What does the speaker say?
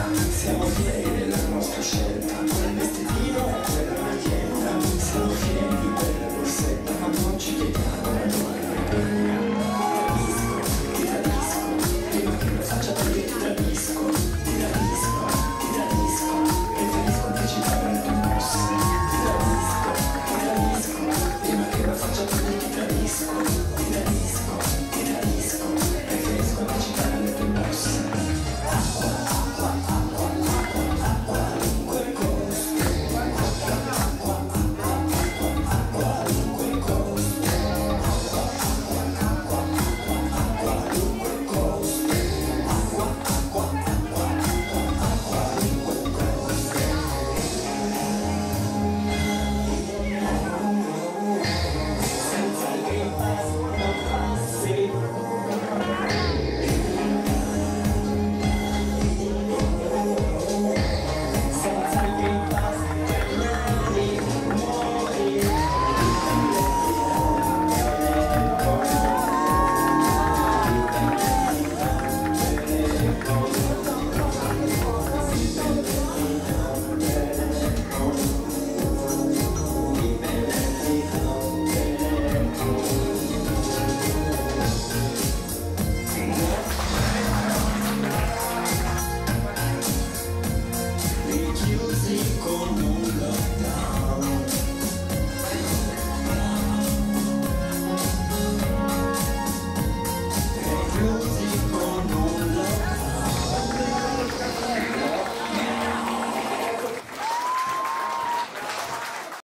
Siamo pieni